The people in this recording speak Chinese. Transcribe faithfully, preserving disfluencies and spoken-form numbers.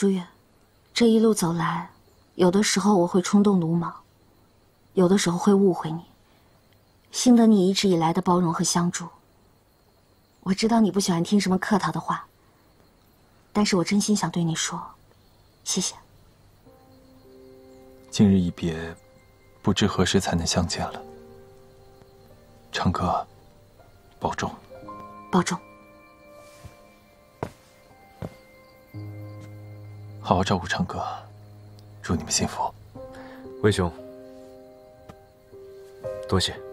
朱月，这一路走来，有的时候我会冲动鲁莽，有的时候会误会你。幸得你一直以来的包容和相助。我知道你不喜欢听什么客套的话，但是我真心想对你说，谢谢。今日一别，不知何时才能相见了。长歌，保重。保重。 好好照顾长歌，祝你们幸福。魏兄，多谢。